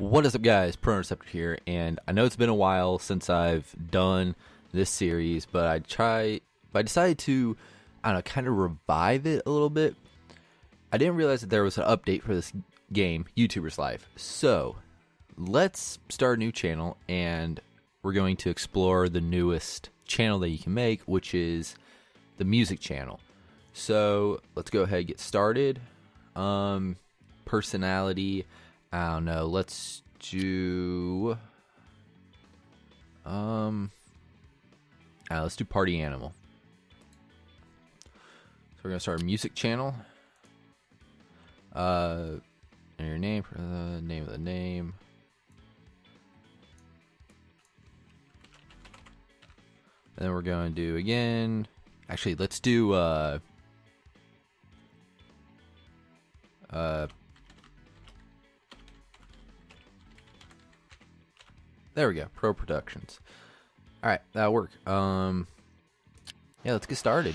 What is up, guys? Pro Interceptor here, and I know it's been a while since I've done this series, but I decided to, I don't know, kind of revive it a little bit. I didn't realize that there was an update for this game, YouTuber's Life. So let's start a new channel, and we're going to explore the newest channel that you can make, which is the music channel. So let's go ahead and get started. Personality. I don't know, let's do, let's do Party Animal. So we're gonna start a music channel. And your name, name of the name. And then we're gonna do again, actually let's do, there we go, Pro Productions. All right, that'll work. Yeah, let's get started.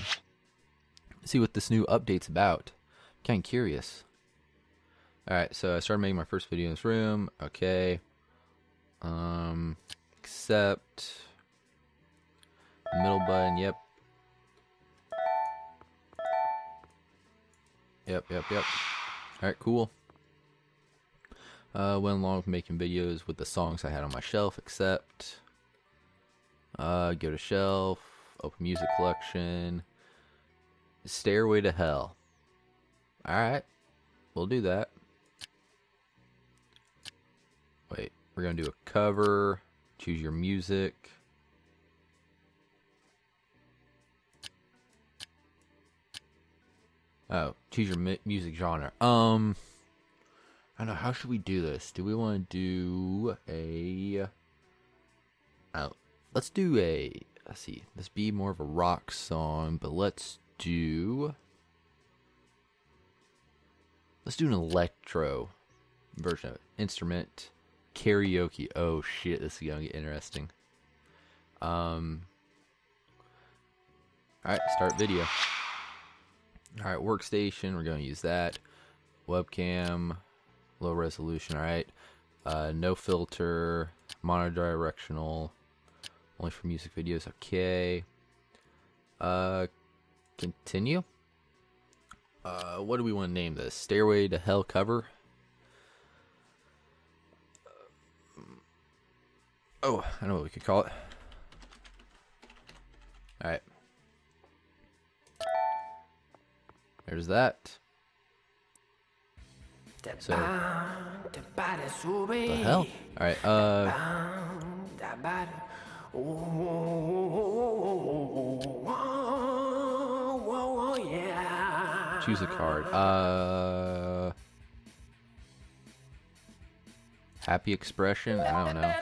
Let's see what this new update's about. Kind of curious. All right, so I started making my first video in this room. Okay. Accept. Middle button. Yep. Yep. All right, cool. Went along with making videos with the songs I had on my shelf, except go to shelf, open music collection, Stairway to Hell. Alright, we'll do that. Wait, we're going to do a cover, choose your music. Oh, choose your music genre. I don't know, how should we do this? Do we want to do a... let's do a... Let's see, this be more of a rock song, but let's do... Let's do an electro version of it. Instrument, karaoke. Oh shit, this is gonna get interesting. Alright, start video. Alright, workstation, we're gonna use that. Webcam... Low resolution, alright. No filter, monodirectional, only for music videos, okay. Continue. What do we want to name this? Stairway to Hell cover? Oh, I know what we could call it. Alright. There's that. So, the hell? Alright, choose a card. Happy expression? I don't know.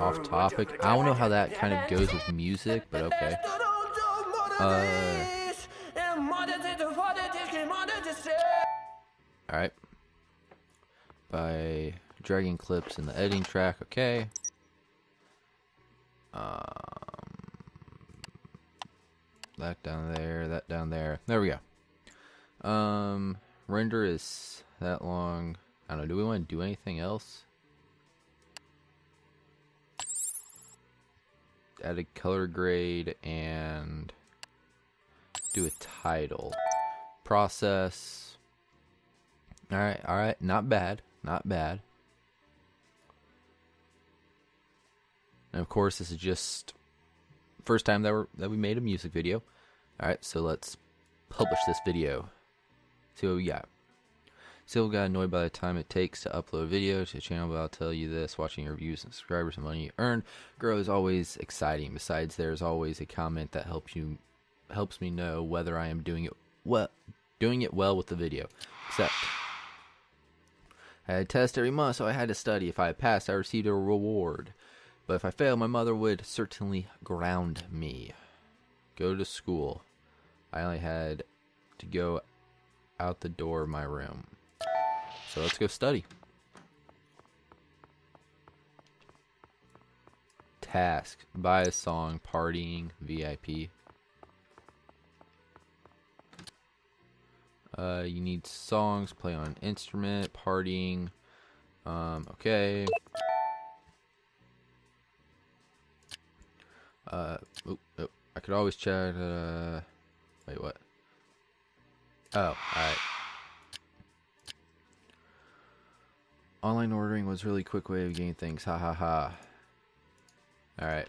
Off topic. I don't know how that kind of goes with music, but okay. Alright. By dragging clips in the editing track, okay. That down there. There we go. Render is that long. I don't know, do we want to do anything else? Add a color grade and... do a title process. All right, not bad. And of course, this is just first time that we made a music video. All right, so let's publish this video. See what we got. Still got annoyed by the time it takes to upload a video to the channel, but I'll tell you this, watching your views and subscribers and money you earn grow is always exciting. Besides, there's always a comment that helps me know whether I am doing it well with the video. Except I had a test every month, so I had to study. If I passed, I received a reward. But if I failed, my mother would certainly ground me. Go to school. I only had to go out the door of my room. So let's go study. Task. Buy a song. Partying. VIP. You need songs, play on an instrument, partying. Okay. I could always check. Wait, what? Oh, all right. Online ordering was a really quick way of getting things. Ha ha ha. All right.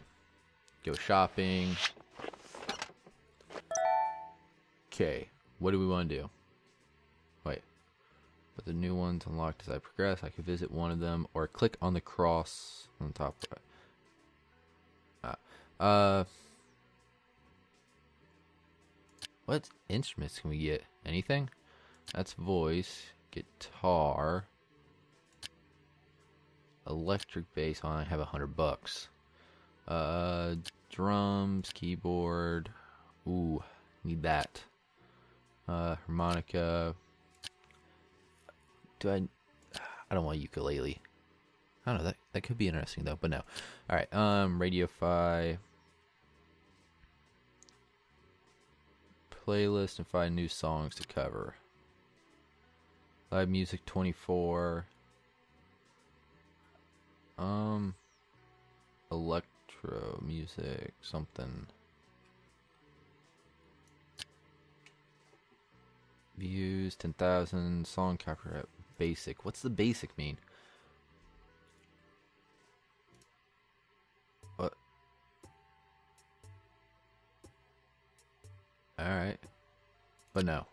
Go shopping. Okay. What do we want to do? Wait. But the new ones unlocked as I progress. I could visit one of them or click on the cross on top of it. What instruments can we get? Anything? That's voice, guitar, electric bass. I have $100. Drums, keyboard. Ooh, need that. Harmonica. Do I don't want ukulele. I don't know, that could be interesting though, but no. Alright, Radiofi. Playlist and find new songs to cover. Live music 24. Electro music, something. Views, 10,000, song copyright, basic. What's the basic mean? What? Alright. But no.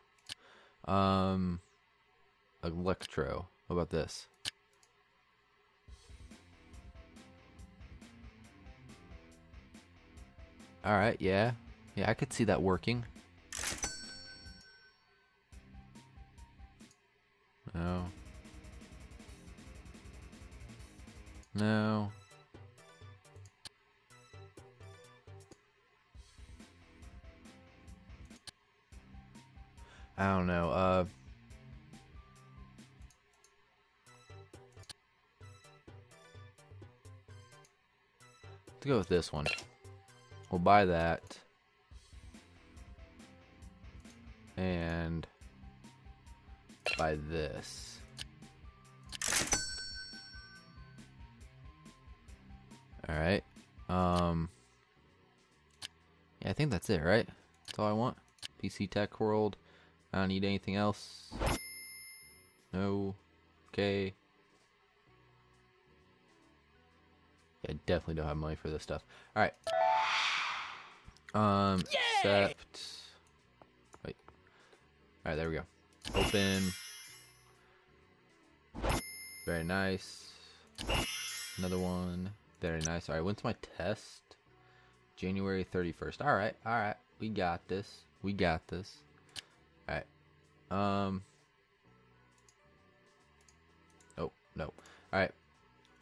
Electro. What about this? Alright, yeah. Yeah, I could see that working. No. No. I don't know. Let's go with this one. We'll buy that. And by this. All right. Yeah, I think that's it, right? That's all I want. PC Tech World. I don't need anything else. No. Okay. Yeah, I definitely don't have money for this stuff. All right. Except. Wait. All right, there we go. Open. Very nice. Another one. Very nice. Alright, when's my test? January 31st. Alright, alright. We got this. We got this. Alright. Oh, no. Alright.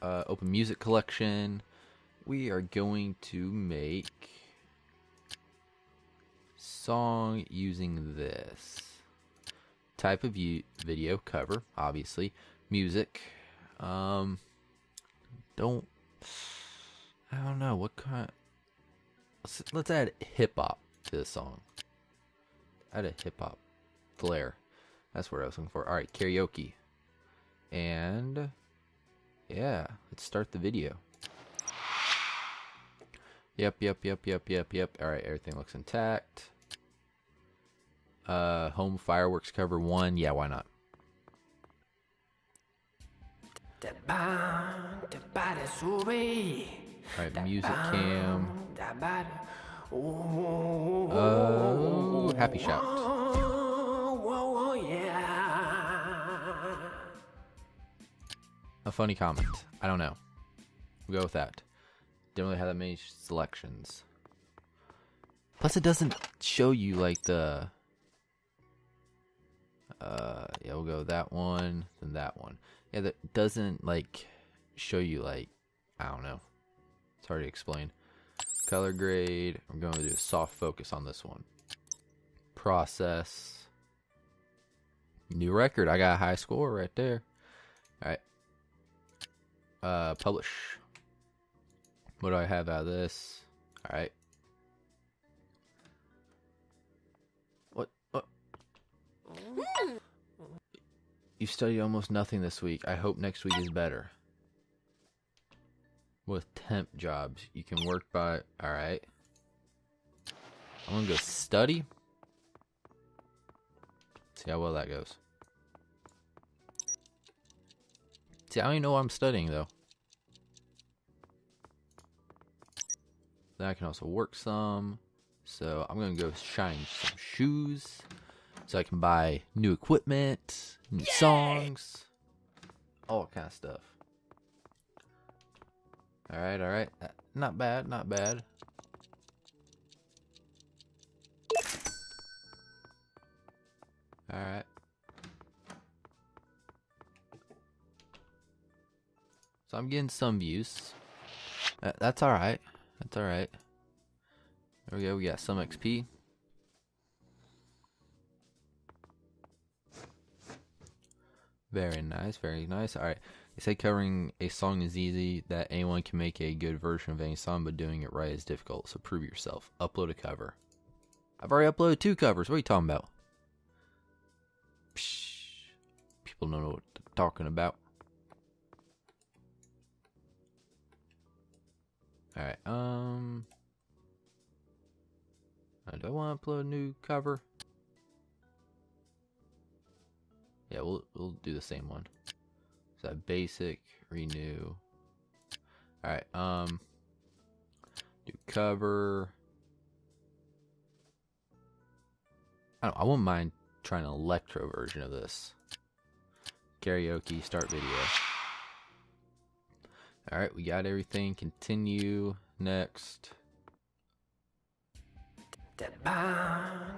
Open music collection. We are going to make song using this. Type of video cover, obviously. Music. I don't know what kind. Let's add hip hop to the song. Add a hip hop flair. That's what I was looking for. All right, karaoke, and yeah, let's start the video. Yep. All right, everything looks intact. Home fireworks cover 1. Yeah, why not? Alright, music cam. Oh, happy shout. A funny comment. I don't know. We'll go with that. Didn't really have that many selections. Plus, it doesn't show you like the. Yeah, we'll go with that one, then that one. Yeah, that doesn't like show you like, I don't know. It's hard to explain. Color grade. I'm going to do a soft focus on this one. Process. New record. I got a high score right there. All right. Publish. What do I have out of this? All right. What? You've studied almost nothing this week. I hope next week is better. With temp jobs, you can work by... Alright. I'm gonna go study. See how well that goes. See, I don't even know what I'm studying, though. Then I can also work some. So I'm gonna go shine some shoes. So I can buy new equipment, new songs, all kind of stuff. Alright, alright. Not bad, not bad. Alright. So I'm getting some views. That's alright. That's alright. There we go, we got some XP. Very nice, very nice. Alright, they say covering a song is easy, that anyone can make a good version of any song, but doing it right is difficult, so prove yourself. Upload a cover. I've already uploaded 2 covers, what are you talking about? Psh, people don't know what they're talking about. Alright, do I want to upload a new cover? Yeah, we'll do the same one. So basic, renew. Alright, do cover. I wouldn't mind trying an electro version of this. Karaoke, start video. Alright, we got everything. Continue. Next. I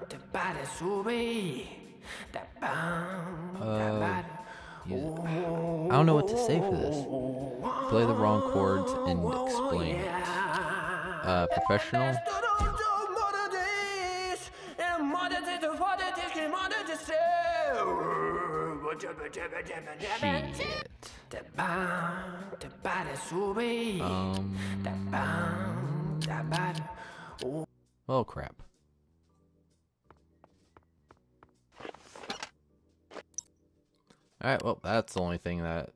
don't know what to say for this. Play the wrong chords and explain it. Professional. Shit. Oh crap. Alright, well, that's the only thing that...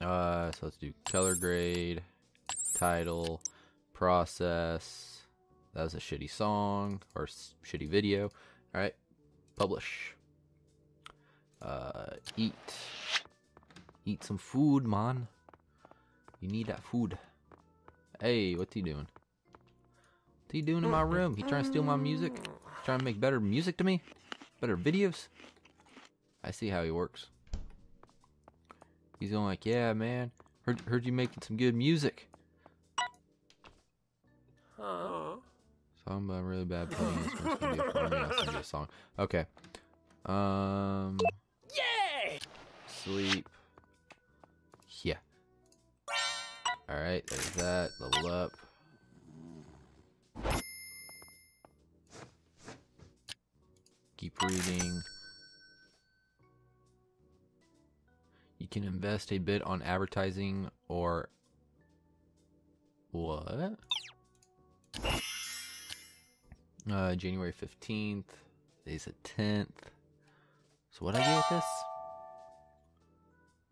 so let's do color grade, title, process. That was a shitty song, or shitty video. Alright, publish. Eat. Eat some food, man. You need that food. Hey, what's he doing? What's he doing in my room? He trying to steal my music? He's trying to make better music to me? Better videos? I see how he works. He's going like, yeah, man. Heard you making some good music. So I'm really bad playing this one. It's gonna be a funny ass song. Okay. Sleep. Yeah. Alright, there's that. Level up. Keep reading. Can invest a bit on advertising or what? January 15th. Today's the 10th. So what I get with this?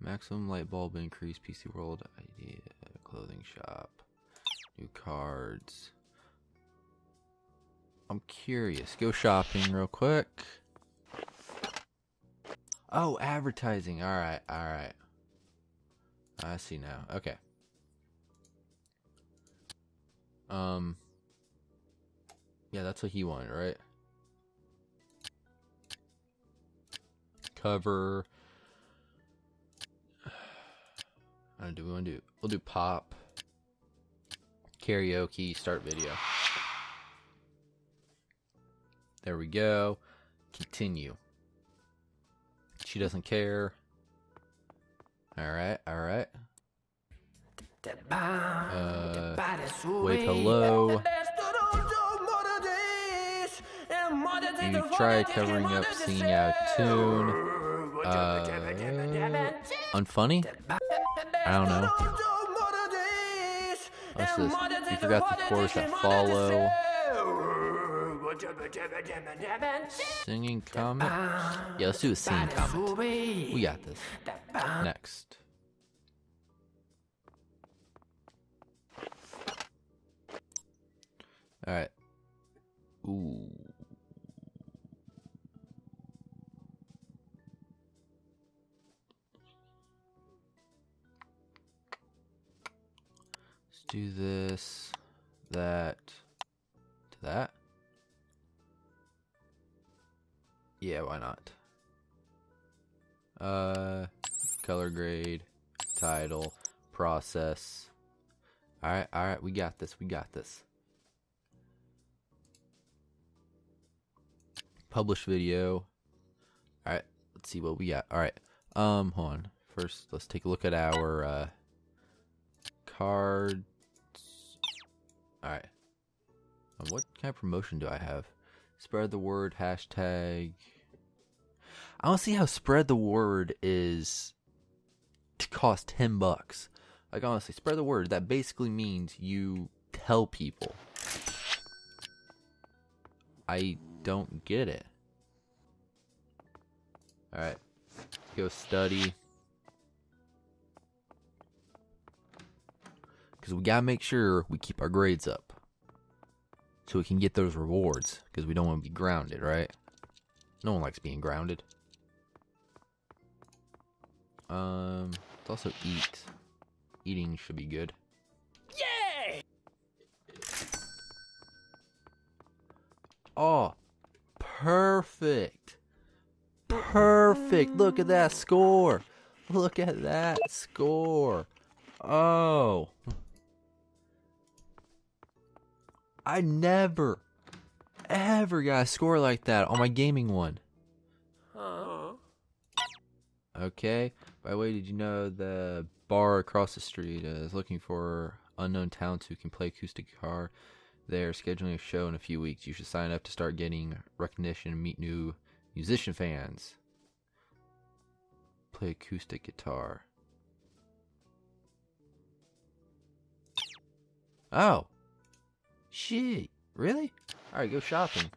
Maximum light bulb increase. PC World idea. Clothing shop. New cards. I'm curious. Go shopping real quick. Oh, advertising. Alright, alright. I see now. Okay. Yeah, that's what he wanted, right? Cover. What do we want to do? We'll do pop. Karaoke, start video. There we go. Continue. She doesn't care. Alright, alright. Wave hello. You try covering up singing out a tune. Unfunny? I don't know. What's this? You forgot the chorus that follow. Singing comment? Yeah, let's do a singing comment. We got this. Next. Alright. Ooh. Let's do this, that, to that. Yeah, why not? Color grade, title, process. Alright, we got this, Publish video. Alright, let's see what we got. Alright, hold on. First, let's take a look at our, cards. Alright. What kind of promotion do I have? Spread the word, hashtag. I want to see how spread the word is to cost $10. Like, honestly, spread the word. That basically means you tell people. I don't get it. Alright. Go study. Because we gotta make sure we keep our grades up. So we can get those rewards, because we don't want to be grounded, right? No one likes being grounded. Let's also eat. Eating should be good. Yay! Oh, perfect. Perfect. Look at that score. Look at that score. Oh. I never, ever got a score like that on my gaming one. Okay. By the way, did you know the bar across the street is looking for unknown talents who can play acoustic guitar? They're scheduling a show in a few weeks. You should sign up to start getting recognition and meet new musician fans. Play acoustic guitar. Oh. Shit, really? Alright, go shopping.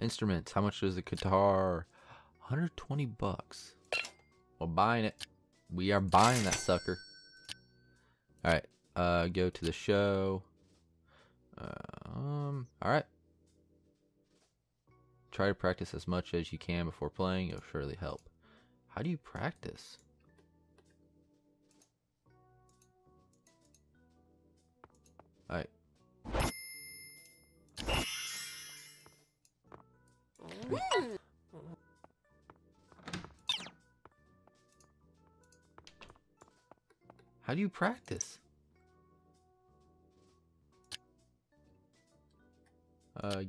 Instruments, how much is the guitar? $120. We're buying it. We are buying that sucker. Alright, go to the show. Alright. Try to practice as much as you can before playing, it'll surely help. How do you practice? Alright. How do you practice?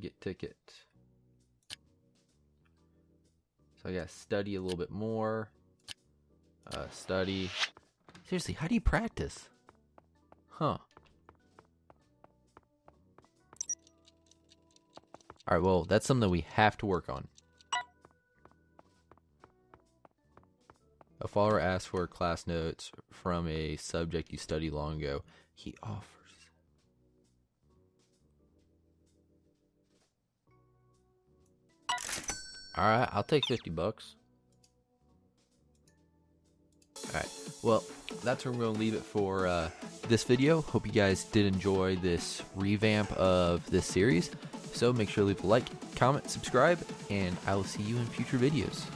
Get ticket. So I gotta study a little bit more. Study. Seriously, how do you practice? Huh. Alright, well, that's something that we have to work on. A follower asked for class notes from a subject you studied long ago. He offers. Alright, I'll take $50. Alright, well, that's where we're going to leave it for this video. Hope you guys did enjoy this revamp of this series. So make sure to leave a like, comment, subscribe, and I will see you in future videos.